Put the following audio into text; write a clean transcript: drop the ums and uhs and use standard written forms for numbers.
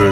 Defbeats.